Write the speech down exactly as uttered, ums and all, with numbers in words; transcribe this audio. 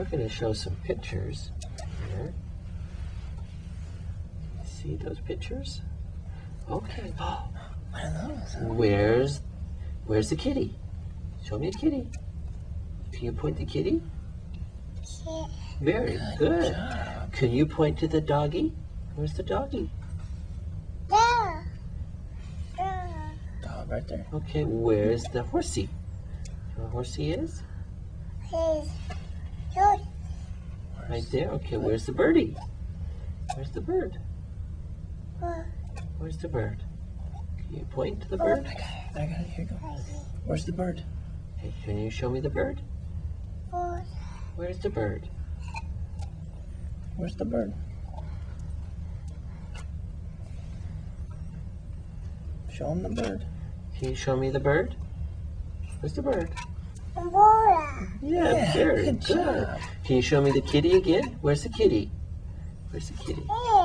we're going to show some pictures here. See those pictures? Okay. Oh, what are those? Where's, where's the kitty? Show me a kitty. Can you point the kitty? Yeah. Very good. good. Can you point to the doggy? Where's the doggy? Yeah. Yeah. Dog right there. Okay, where's the horsey? You know what horsey is? He's good. Right there. Okay, where's the birdie? Where's the bird? Where's the bird? Can you point to the bird? I got it. I got it. Here you go. Where's the bird? Hey, can you show me the bird? Where's the bird? Where's the bird? Show him the bird. Can you show me the bird? Where's the bird? Aurora. Yeah, yeah, very good. Good job. Can you show me the kitty again? Where's the kitty? Where's the kitty? Yeah.